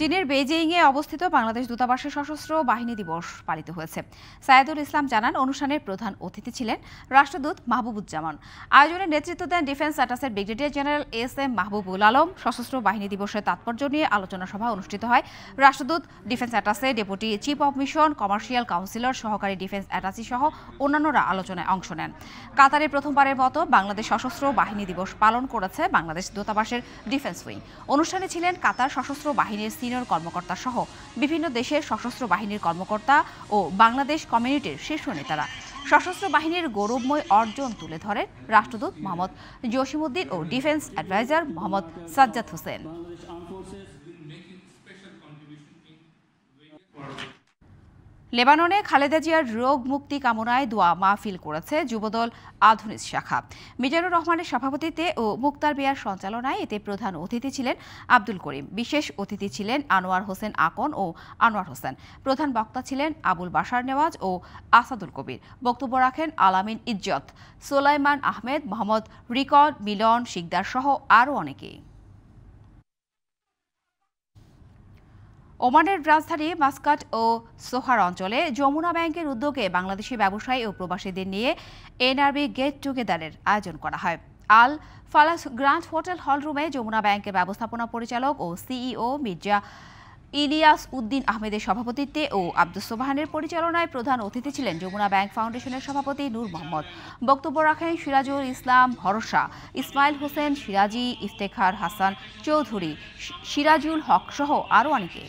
চীনের বেজিংয়ে অবস্থিত বাংলাদেশ দূতাবাসে সশস্ত্র বাহিনী দিবস পালিত হয়েছে। সায়েদুল ইসলাম জানান, অনুষ্ঠানের প্রধান অতিথি ছিলেন রাষ্ট্রদূত মাহবুবুজাম। আয়োজনে নেতৃত্ব দেন ডিফেন্স স্ট্যাটাসের brigadier general S M Mahbubul Alam. সশস্ত্র বাহিনী দিবসের তাৎপর্য নিয়ে আলোচনা সভা অনুষ্ঠিত হয়। রাষ্ট্রদূত, ডিফেন্স স্ট্যাটাসের deputy chief of mission, commercial councillor, সহকারী ডিফেন্স অ্যাটাচি সহ অন্যান্যরা আলোচনায় অংশ নেন। কাতারে প্রথমবারের মতো বাংলাদেশ সশস্ত্র বাহিনী দিবস পালন করেছে বাংলাদেশ দূতাবাসের ডিফেন্স উইং। অনুষ্ঠানে ছিলেন কাতার সশস্ত্র বাহিনীর সিনিয়র কর্মকর্তা সহ বিভিন্ন দেশের সশস্ত্র বাহিনীর কর্মকর্তা ও বাংলাদেশ কমিউনিটির শীর্ষ নেতারা। সশস্ত্র বাহিনীর গৌরবময় অর্জন তুলে ধরেন রাষ্ট্রদূত মোহাম্মদ জসিমউদ্দিন ও ডিফেন্স অ্যাডভাইজার মোহাম্মদ সজ্জদ হুসেন। লেবাননে খালেদা জিয়ার রোগ মুক্তি কামনায় দোয়া মাহফিল করেছে যুবদল আধুনিক শাখা। মিজানুর রহমানের সভাপতিত্বে ও মুক্তার বিয়ার সঞ্চালনায় এতে প্রধান অতিথি ছিলেন আব্দুল করিম। বিশেষ অতিথি ছিলেন আনোয়ার হোসেন আকন ও আনোয়ার হোসেন। প্রধান বক্তা ছিলেন আবুল বাসার নেওয়াজ ও আসাদুল কবীর। বক্তব্য রাখেন আলমিন ইজ্জত সোলাইমান আহমেদ, মোহাম্মদ রিকর্ড মিলন সিকদার সহ আরও অনেকে। ওমানের রাজধানী মাস্কাট ও সোহার অঞ্চলে জমুনা ব্যাংকের উদ্যোগে বাংলাদেশি ব্যবসায়ী ও প্রবাসীদের নিয়ে এনআরবি গেট টুগেদারের আয়োজন করা হয়। আল ফলাস গ্র্যান্ড হোটেল হলরুমে যমুনা ব্যাংকের ব্যবস্থাপনা পরিচালক ও সিইও মির্জা ইলিয়াস উদ্দীন আহমেদের সভাপতিত্বে ও আবদুস সুবহানের পরিচালনায় প্রধান অতিথি ছিলেন যমুনা ব্যাংক ফাউন্ডেশনের সভাপতি নূর মোহাম্মদ। বক্তব্য রাখেন সিরাজুল ইসলাম, ভরসা ইস্মাইল হোসেন, সিরাজি ইফতেখার হাসান চৌধুরী, সিরাজুল হক সহ আরও অনেকে।